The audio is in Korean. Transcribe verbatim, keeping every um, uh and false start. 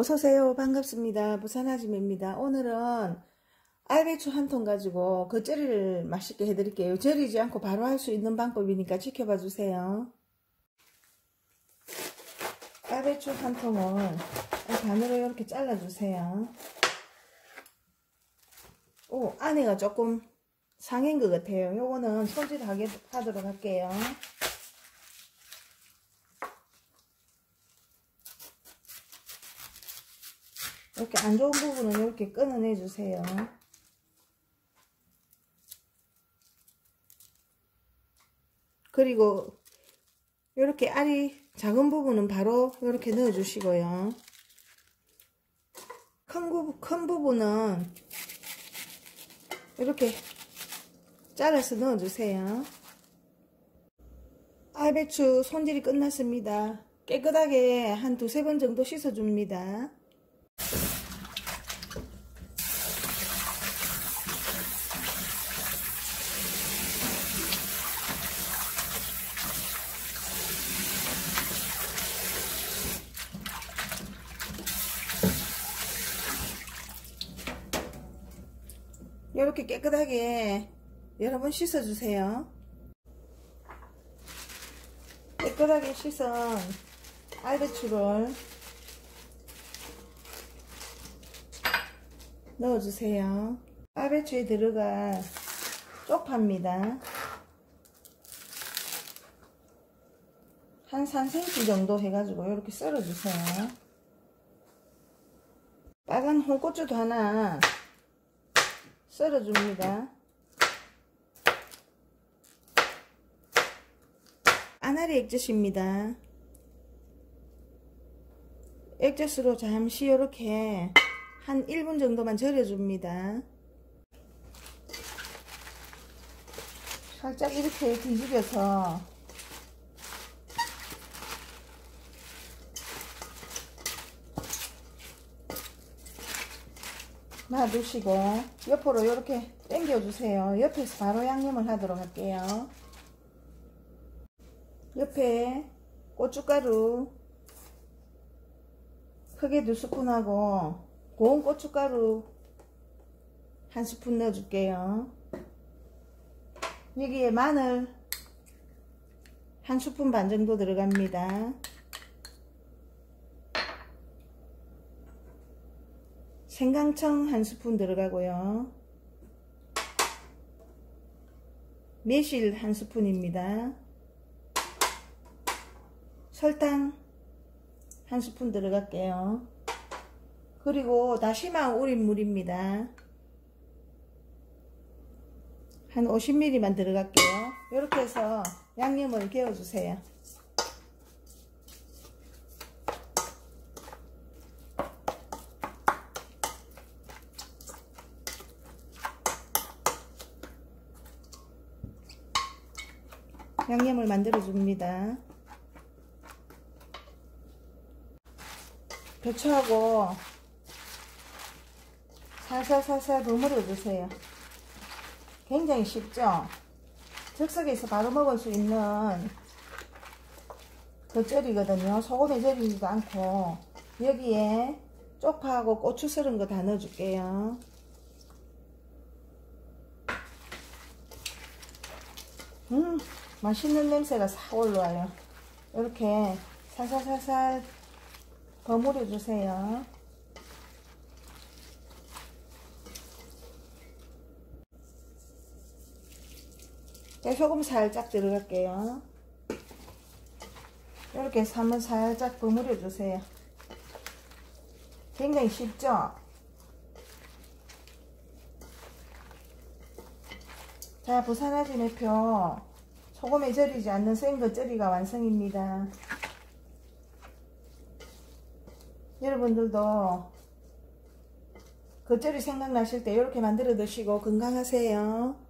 어서오세요. 반갑습니다. 부산 아줌입니다. 오늘은 알배추 한 통 가지고 겉절이를 맛있게 해드릴게요. 절이지 않고 바로 할 수 있는 방법이니까 지켜봐 주세요. 알배추 한 통을 반으로 이렇게 잘라주세요. 오, 안에가 조금 상한 것 같아요. 요거는 손질하게 하도록 할게요. 이렇게 안 좋은 부분은 이렇게 끊어내 주세요. 그리고 이렇게 알이 작은 부분은 바로 이렇게 넣어 주시고요. 큰, 큰 부분은 이렇게 잘라서 넣어 주세요. 알배추 손질이 끝났습니다. 깨끗하게 한 두세 번 정도 씻어 줍니다. 이렇게 깨끗하게 여러 번 씻어주세요. 깨끗하게 씻은 알배추를 넣어주세요. 알배추에 들어갈 쪽파입니다. 한 삼 센티미터 정도 해가지고 이렇게 썰어주세요. 빨간 홍고추도 하나 썰어줍니다. 아나리 액젓입니다. 액젓으로 잠시 이렇게 한 일 분 정도만 절여줍니다. 살짝 이렇게 뒤집어서 놔두시고 옆으로 이렇게 당겨주세요. 옆에서 바로 양념을 하도록 할게요. 옆에 고춧가루 크게 두 스푼하고 고운 고춧가루 한 스푼 넣어줄게요. 여기에 마늘 한 스푼 반 정도 들어갑니다. 생강청 한 스푼 들어가고요. 매실 한 스푼입니다. 설탕 한 스푼 들어갈게요. 그리고 다시마 우린 물입니다. 한 오십 밀리리터만 들어갈게요. 이렇게 해서 양념을 개어주세요. 양념을 만들어 줍니다. 배추하고 살살살살 버무려 주세요. 굉장히 쉽죠? 즉석에서 바로 먹을 수 있는 겉절이거든요. 소금에 절이지도 않고 여기에 쪽파하고 고추 썰은 거 다 넣어 줄게요. 음! 맛있는 냄새가 싹 올라와요. 이렇게 살살살살 버무려 주세요. 소금 살짝 들어갈게요. 이렇게 해서 한번 살짝 버무려 주세요. 굉장히 쉽죠? 자, 부산 아줌의 표 소금에 절이지 않는 생겉절이가 완성입니다. 여러분들도 겉절이 생각나실 때 이렇게 만들어 드시고 건강하세요.